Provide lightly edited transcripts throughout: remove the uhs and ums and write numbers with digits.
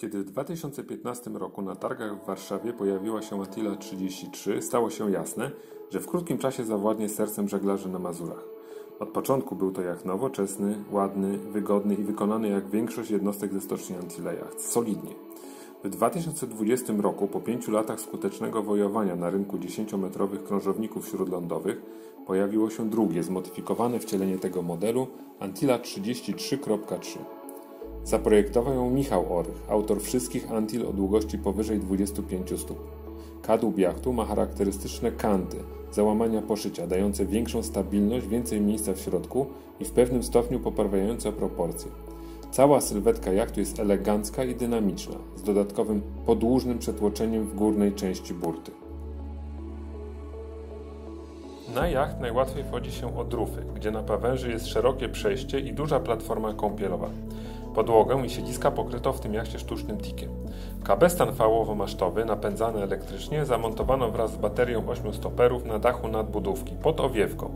Kiedy w 2015 roku na targach w Warszawie pojawiła się Antila 33, stało się jasne, że w krótkim czasie zawładnie sercem żeglarzy na Mazurach. Od początku był to jacht nowoczesny, ładny, wygodny i wykonany jak większość jednostek ze stoczni Antila Yachts, solidnie. W 2020 roku, po 5 latach skutecznego wojowania na rynku 10-metrowych krążowników śródlądowych, pojawiło się drugie, zmodyfikowane wcielenie tego modelu, Antila 33.3. Zaprojektował ją Michał Orych, autor wszystkich Antil o długości powyżej 25 stóp. Kadłub jachtu ma charakterystyczne kanty, załamania poszycia, dające większą stabilność, więcej miejsca w środku i w pewnym stopniu poprawiające proporcje. Cała sylwetka jachtu jest elegancka i dynamiczna, z dodatkowym podłużnym przetłoczeniem w górnej części burty. Na jacht najłatwiej wchodzi się od rufy, gdzie na pawęży jest szerokie przejście i duża platforma kąpielowa. Podłogę i siedziska pokryto w tym jachcie sztucznym tikiem. Kabestan fałowo-masztowy, napędzany elektrycznie, zamontowano wraz z baterią 8 stoperów na dachu nadbudówki, pod owiewką.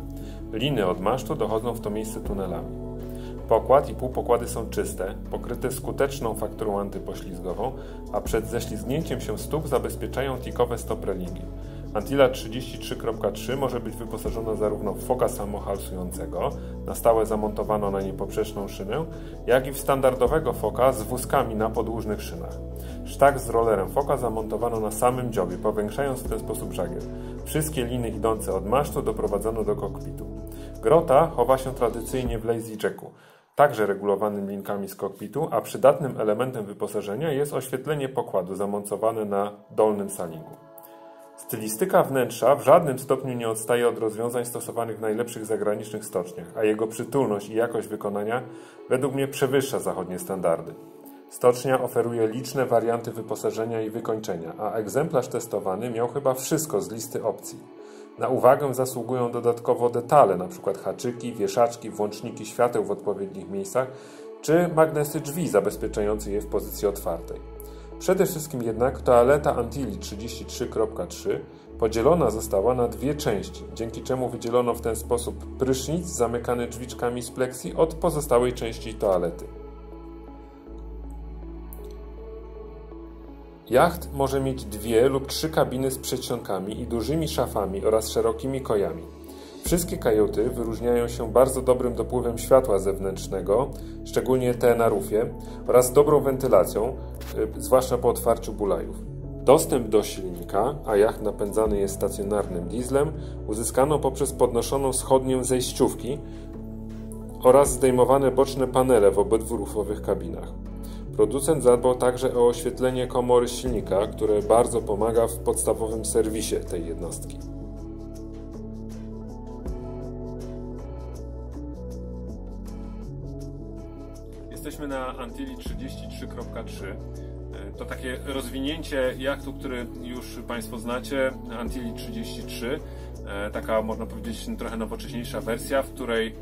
Liny od masztu dochodzą w to miejsce tunelami. Pokład i półpokłady są czyste, pokryte skuteczną fakturą antypoślizgową, a przed ześlizgnięciem się stóp zabezpieczają tikowe stop relingi. Antila 33.3 może być wyposażona zarówno w foka samohalsującego, na stałe zamontowano na niepoprzeczną szynę, jak i w standardowego foka z wózkami na podłużnych szynach. Sztak z rollerem foka zamontowano na samym dziobie, powiększając w ten sposób żagiel. Wszystkie liny idące od masztu doprowadzono do kokpitu. Grota chowa się tradycyjnie w lazy jacku, także regulowanym linkami z kokpitu, a przydatnym elementem wyposażenia jest oświetlenie pokładu zamontowane na dolnym salingu. Stylistyka wnętrza w żadnym stopniu nie odstaje od rozwiązań stosowanych w najlepszych zagranicznych stoczniach, a jego przytulność i jakość wykonania według mnie przewyższa zachodnie standardy. Stocznia oferuje liczne warianty wyposażenia i wykończenia, a egzemplarz testowany miał chyba wszystko z listy opcji. Na uwagę zasługują dodatkowo detale, np. haczyki, wieszaczki, włączniki świateł w odpowiednich miejscach, czy magnesy drzwi zabezpieczające je w pozycji otwartej. Przede wszystkim jednak toaleta Antili 33.3 podzielona została na dwie części, dzięki czemu wydzielono w ten sposób prysznic zamykany drzwiczkami z pleksji od pozostałej części toalety. Jacht może mieć 2 lub 3 kabiny z przedsionkami i dużymi szafami oraz szerokimi kojami. Wszystkie kajuty wyróżniają się bardzo dobrym dopływem światła zewnętrznego, szczególnie te na rufie, oraz dobrą wentylacją, zwłaszcza po otwarciu bulajów. Dostęp do silnika, a jacht napędzany jest stacjonarnym dieslem, uzyskano poprzez podnoszoną schodnię zejściówki oraz zdejmowane boczne panele w obydwu rufowych kabinach. Producent zadbał także o oświetlenie komory silnika, które bardzo pomaga w podstawowym serwisie tej jednostki. Jesteśmy na Antili 33.3. To takie rozwinięcie jachtu, który już Państwo znacie, Antili 33. Taka, można powiedzieć, trochę nowocześniejsza wersja, w której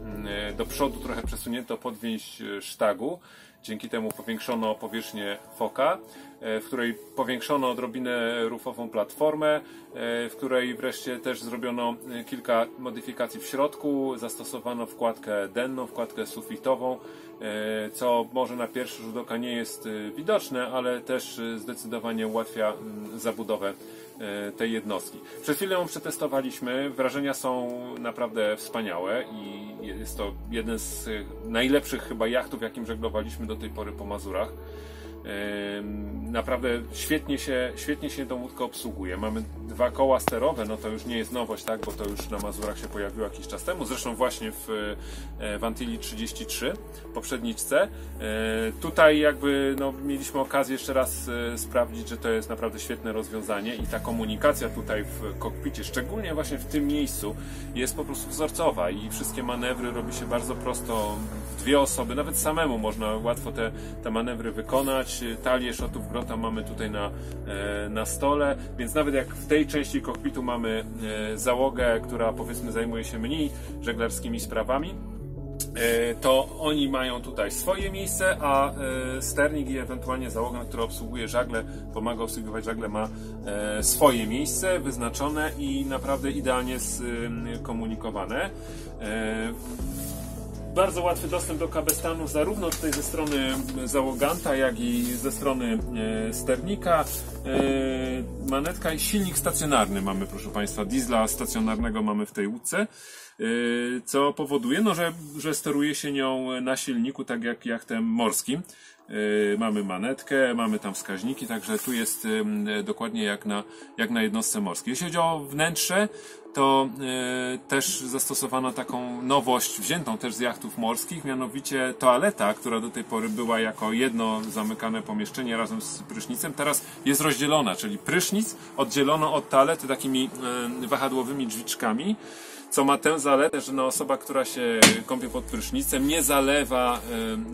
do przodu trochę przesunięto podwięź sztagu. Dzięki temu powiększono powierzchnię foka, w której powiększono odrobinę rufową platformę, w której wreszcie też zrobiono kilka modyfikacji w środku. Zastosowano wkładkę denną, wkładkę sufitową, co może na pierwszy rzut oka nie jest widoczne, ale też zdecydowanie ułatwia zabudowę tej jednostki. Przed chwilą ją przetestowaliśmy. Wrażenia są naprawdę wspaniałe i jest to jeden z najlepszych chyba jachtów, jakim żeglowaliśmy do tej pory po Mazurach. Naprawdę świetnie się tą łódkę obsługuje. Mamy 2 koła sterowe, no to już nie jest nowość, tak, bo to już na Mazurach się pojawiło jakiś czas temu, zresztą właśnie w Antili 33, poprzedniczce. Tutaj jakby no, mieliśmy okazję jeszcze raz sprawdzić, że to jest naprawdę świetne rozwiązanie i ta komunikacja tutaj w kokpicie, szczególnie właśnie w tym miejscu, jest po prostu wzorcowa i wszystkie manewry robi się bardzo prosto w 2 osoby, nawet samemu można łatwo te manewry wykonać. Talię szotów Grota mamy tutaj na stole, więc nawet jak w tej części kokpitu mamy załogę, która powiedzmy zajmuje się mniej żeglarskimi sprawami, to oni mają tutaj swoje miejsce, a sternik i ewentualnie załoga, która obsługuje żagle, pomaga obsługiwać żagle, ma swoje miejsce wyznaczone i naprawdę idealnie skomunikowane. bardzo łatwy dostęp do kabestanu zarówno tutaj ze strony załoganta, jak i ze strony sternika. Manetka i silnik stacjonarny mamy, proszę Państwa, diesla stacjonarnego mamy w tej łódce, co powoduje, no, że steruje się nią na silniku tak jak jachtem morskim. Mamy manetkę, mamy tam wskaźniki, także tu jest dokładnie jak na jednostce morskiej. Jeśli chodzi o wnętrze, to też zastosowano taką nowość wziętą też z jachtów morskich, mianowicie toaleta, która do tej pory była jako jedno zamykane pomieszczenie razem z prysznicem, teraz jest rozdzielona, czyli prysznic oddzielono od toalety takimi wahadłowymi drzwiczkami, co ma tę zaletę, że no osoba, która się kąpie pod prysznicem, nie zalewa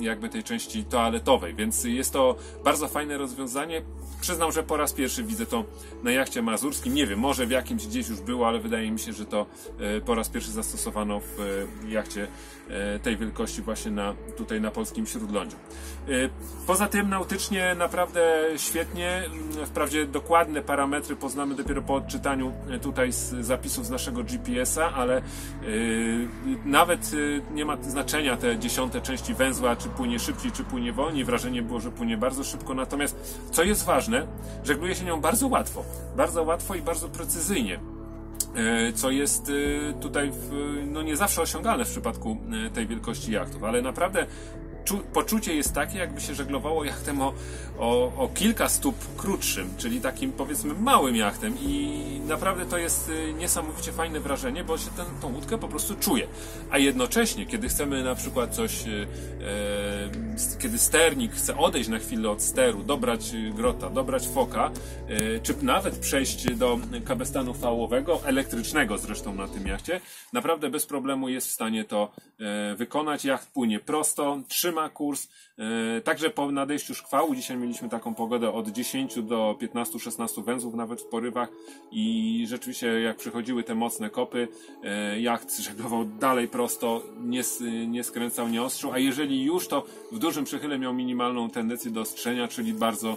jakby tej części toaletowej, więc jest to bardzo fajne rozwiązanie. Przyznam, że po raz pierwszy widzę to na jachcie mazurskim, nie wiem, może w jakimś gdzieś już było, ale wydaje mi się, że to po raz pierwszy zastosowano w jachcie tej wielkości właśnie tutaj na polskim śródlądziu. Poza tym nautycznie naprawdę świetnie, wprawdzie dokładne parametry poznamy dopiero po odczytaniu tutaj z zapisów z naszego GPS-a, ale nawet nie ma znaczenia te dziesiąte części węzła, czy płynie szybciej, czy płynie wolniej. Wrażenie było, że płynie bardzo szybko, natomiast co jest ważne, żegluje się nią bardzo łatwo i bardzo precyzyjnie, co jest tutaj no nie zawsze osiągalne w przypadku tej wielkości jachtów, ale naprawdę poczucie jest takie, jakby się żeglowało jachtem o kilka stóp krótszym, czyli takim powiedzmy małym jachtem, i naprawdę to jest niesamowicie fajne wrażenie, bo się tą łódkę po prostu czuje. A jednocześnie, kiedy chcemy na przykład coś, kiedy sternik chce odejść na chwilę od steru, dobrać grota, dobrać foka, czy nawet przejść do kabestanu fałowego, elektrycznego zresztą na tym jachcie, naprawdę bez problemu jest w stanie to wykonać. Jacht płynie prosto, trzyma kurs, także po nadejściu szkwału, dzisiaj mieliśmy taką pogodę od 10 do 15-16 węzłów nawet w porywach, i rzeczywiście jak przychodziły te mocne kopy, jacht żeglował dalej prosto, nie skręcał, nie ostrzył, a jeżeli już, to w dużym przychyle miał minimalną tendencję do ostrzenia, czyli bardzo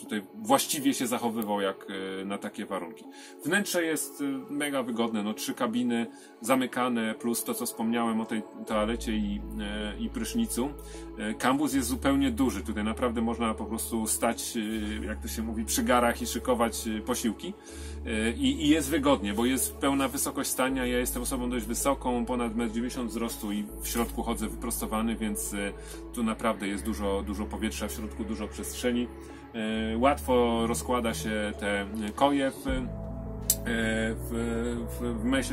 tutaj właściwie się zachowywał jak na takie warunki. Wnętrze jest mega wygodne, no 3 kabiny zamykane, plus to, co wspomniałem o tej toalecie i prysznicu. Kambus jest zupełnie duży, tutaj naprawdę można po prostu stać, jak to się mówi, przy garach i szykować posiłki. I jest wygodnie, bo jest pełna wysokość stania. Ja jestem osobą dość wysoką, ponad 1,90 m wzrostu, i w środku chodzę wyprostowany, więc tu naprawdę jest dużo powietrza w środku, dużo przestrzeni. Łatwo rozkłada się te koje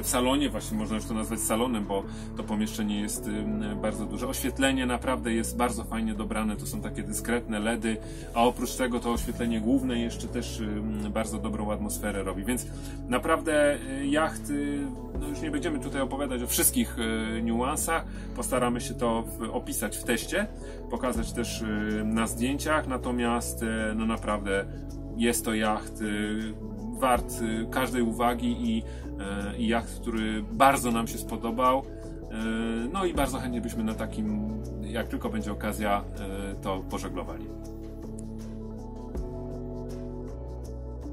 w salonie, właśnie można już to nazwać salonem, bo to pomieszczenie jest bardzo duże. Oświetlenie naprawdę jest bardzo fajnie dobrane, to są takie dyskretne LEDy, a oprócz tego to oświetlenie główne jeszcze też bardzo dobrą atmosferę robi, więc naprawdę jacht, no już nie będziemy tutaj opowiadać o wszystkich niuansach, postaramy się to opisać w teście, pokazać też na zdjęciach, natomiast no naprawdę jest to jacht wart każdej uwagi i jacht, który bardzo nam się spodobał. No i bardzo chętnie byśmy na takim, jak tylko będzie okazja, to pożeglowali.